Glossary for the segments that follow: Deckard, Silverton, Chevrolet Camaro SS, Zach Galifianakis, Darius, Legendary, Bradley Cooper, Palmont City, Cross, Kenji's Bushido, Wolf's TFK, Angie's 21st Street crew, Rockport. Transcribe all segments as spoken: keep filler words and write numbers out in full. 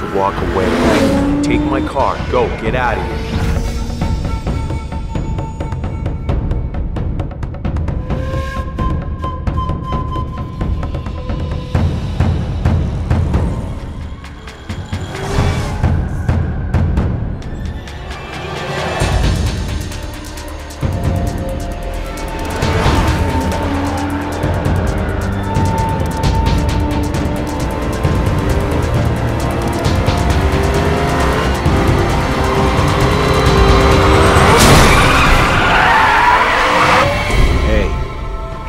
to walk away. Take my car, go, get out of here.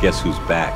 Guess who's back?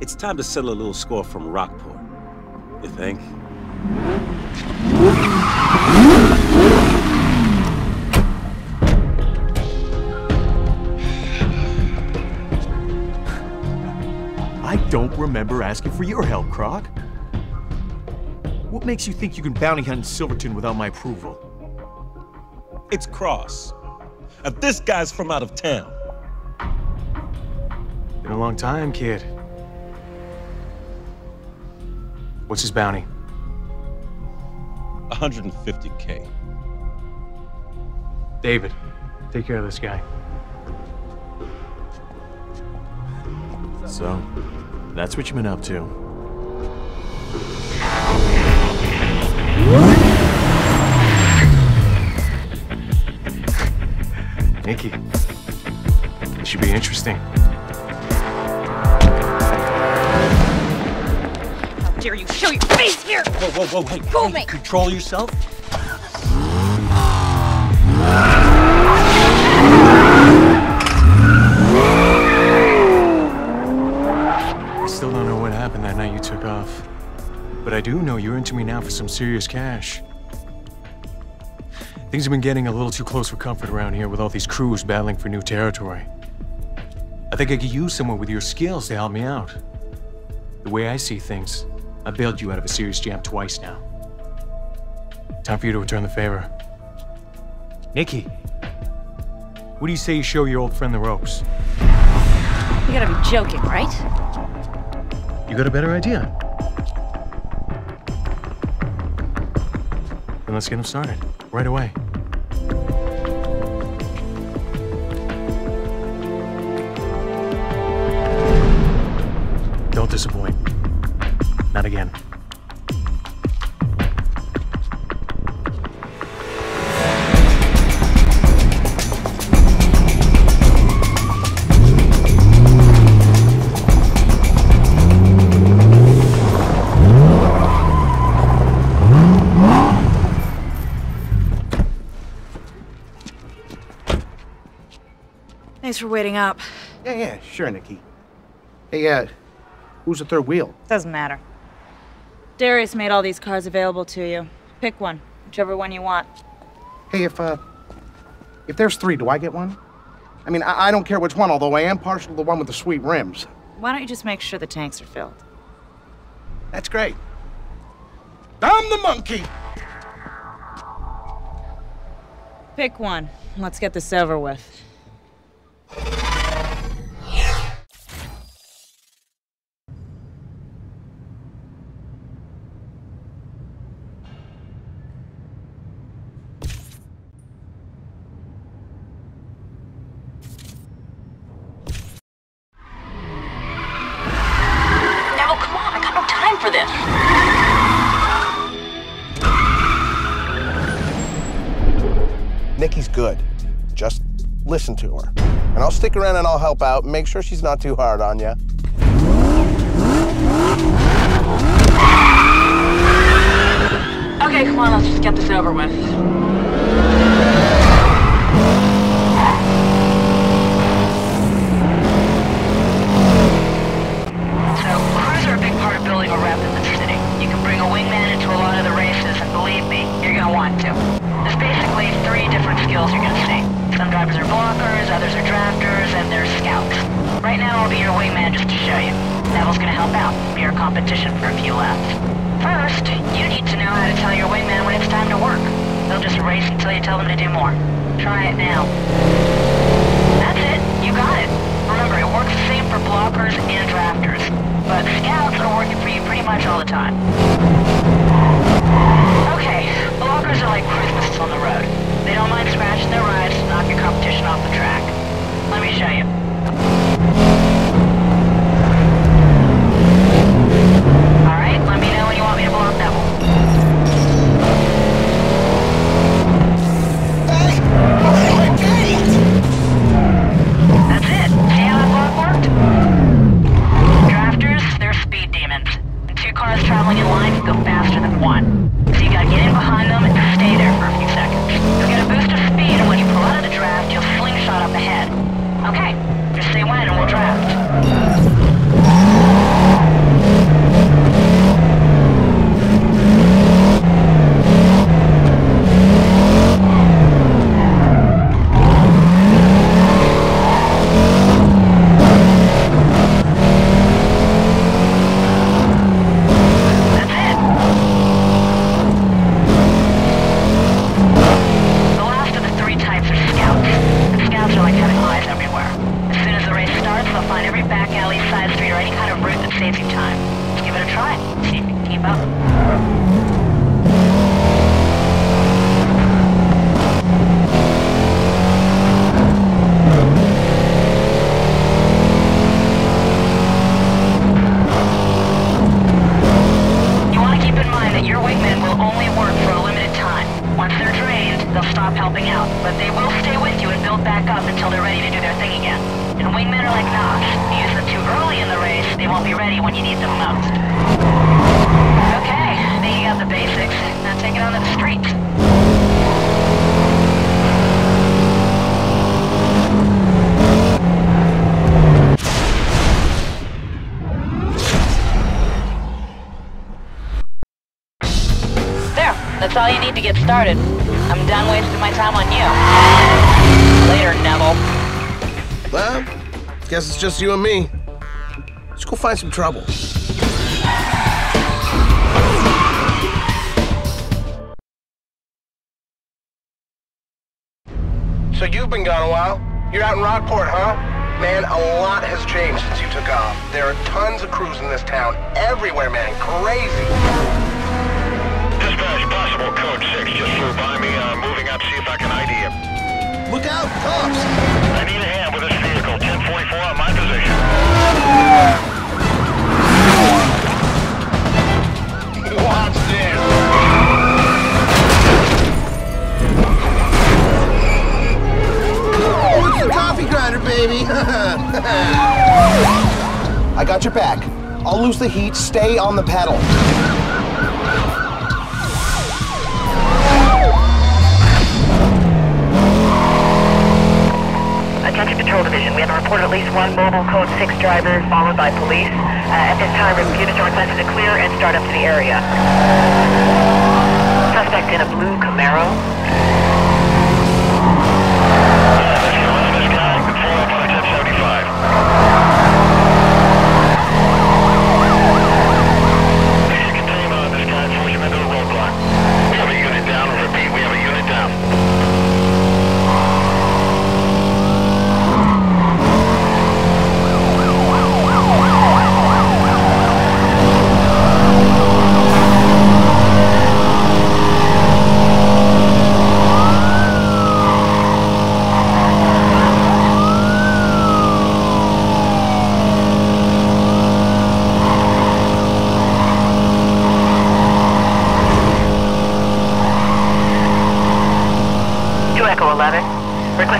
It's time to settle a little score from Rockport, you think? I don't remember asking for your help, Croc. What makes you think you can bounty hunt in Silverton without my approval? It's Cross. Now, this guy's from out of town. Been a long time, kid. What's his bounty? one hundred fifty K. David, take care of this guy. So, that's what you've been up to. Nikki, this should be interesting. Dare you show your face here? Whoa, whoa, whoa, hey, Go hey, control yourself. I still don't know what happened that night you took off. But I do know you're into me now for some serious cash. Things have been getting a little too close for comfort around here with all these crews battling for new territory. I think I could use someone with your skills to help me out. The way I see things, I bailed you out of a serious jam twice now. Time for you to return the favor. Nikki, what do you say you show your old friend the ropes? You gotta be joking, right? You got a better idea? Then let's get him started, right away. Don't disappoint. Not again. Thanks for waiting up. Yeah, yeah, sure, Nikki. Hey, uh, who's the third wheel? Doesn't matter. Darius made all these cars available to you. Pick one, whichever one you want. Hey, if, uh, if there's three, do I get one? I mean, I, I don't care which one, although I am partial to the one with the sweet rims. Why don't you just make sure the tanks are filled? That's great. I'm the monkey! Pick one. Let's get this over with. Good. Just listen to her. And I'll stick around and I'll help out and make sure she's not too hard on you. Okay, come on, let's just get this over with. So, crews are a big part of building a rep in the city. You can bring a wingman into a lot of the races, and believe me, you're gonna want to. There's basically three different skills you're gonna see. Some drivers are blockers, others are drafters, and there's scouts. Right now, I'll be your wingman just to show you. Neville's gonna help out, be your competition for a few laps. First, you need to know how to tell your wingman when it's time to work. They'll just race until you tell them to do more. Try it now. That's it, you got it. Remember, it works the same for blockers and drafters, but scouts are working for you pretty much all the time. Okay, blockers are like cruise missiles on the road. They don't mind scratching their rides to knock your competition off the track. Let me show you. Alright, let me know when you want me to block that one. Hey! Oh, okay. That's it. See how that block worked? Drafters, they're speed demons. And two cars traveling in line can go faster than one. Get in behind them and stay there for a few seconds. You'll get a boost of speed, and when you pull out of the draft, you'll slingshot up ahead. Okay, just say when and we'll draft. That's all you need to get started. I'm done wasting my time on you. Later, Neville. Well, guess it's just you and me. Let's go find some trouble. So you've been gone a while. You're out in Rockport, huh? Man, a lot has changed since you took off. There are tons of crews in this town. Everywhere, man. Crazy. Possible code six just flew by me. I'm uh, moving up, see if I can I D him. Look out, cops! I need a hand with this vehicle. ten forty-four on my position. Watch this! Oh, it's the coffee grinder, baby! I got your back. I'll lose the heat. Stay on the pedal. Attention Patrol Division, we have a report of at least one mobile code six driver followed by police. Uh, at this time, units are requested to clear and start up to the area. Suspect in a blue Camaro. Yeah, this is the last guy. Control up on a ten seventy-five.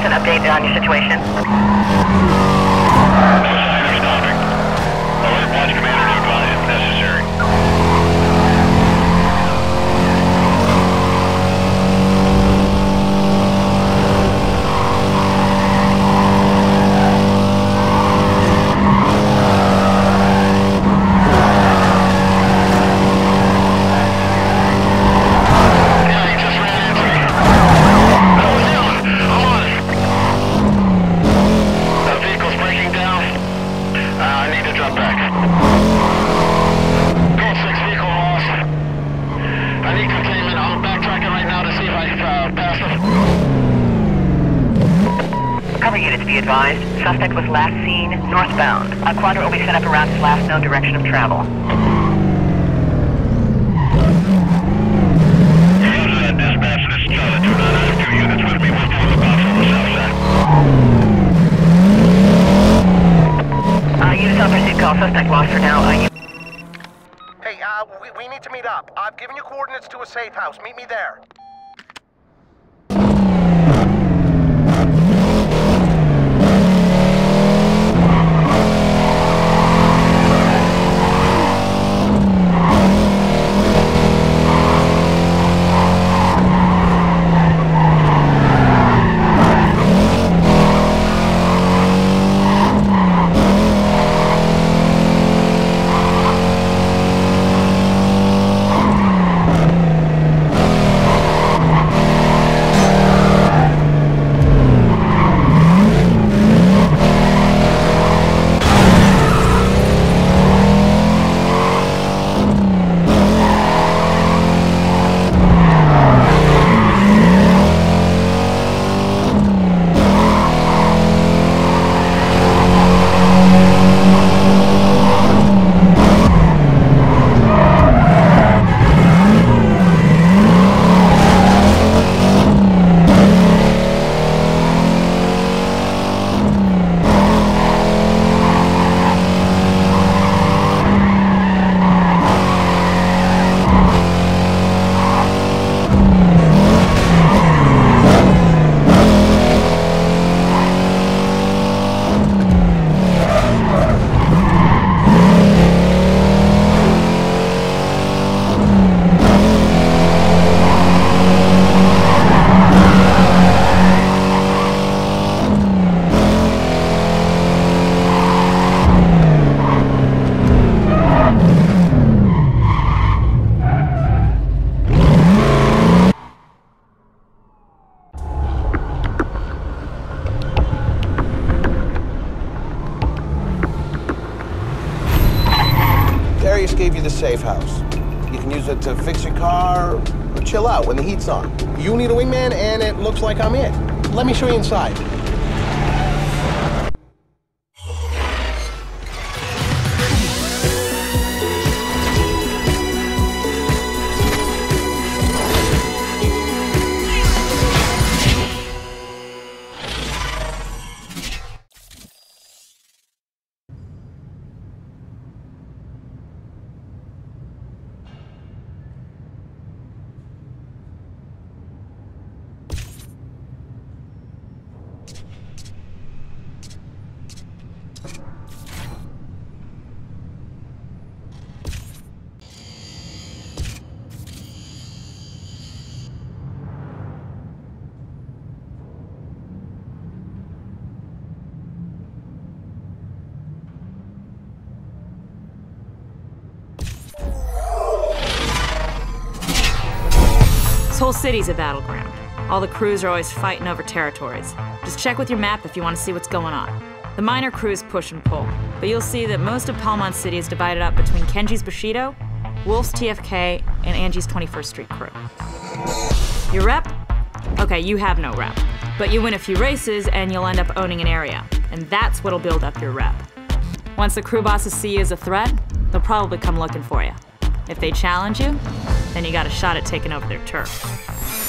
us an update on your situation? No sign of stopping. Alert watch commander to advise if necessary. Suspect was last seen northbound. A quadra will be set up around his last known direction of travel. Roger that, dispatch. This is Charlie two nine. I have two units with me. We'll follow about from the south side. Uh, units on pursuit call. Suspect lost for now. Uh, hey, uh, we, we need to meet up. I've given you coordinates to a safe house. Meet me there. Safe house. You can use it to fix your car or chill out when the heat's on. You need a wingman, and it looks like I'm it. Let me show you inside. The whole city's a battleground. All the crews are always fighting over territories. Just check with your map if you want to see what's going on. The minor crews push and pull, but you'll see that most of Palmont City is divided up between Kenji's Bushido, Wolf's T F K, and Angie's twenty-first Street crew. Your rep? Okay, you have no rep. But you win a few races and you'll end up owning an area, and that's what'll build up your rep. Once the crew bosses see you as a threat, they'll probably come looking for you. If they challenge you, then you got a shot at taking over their turf.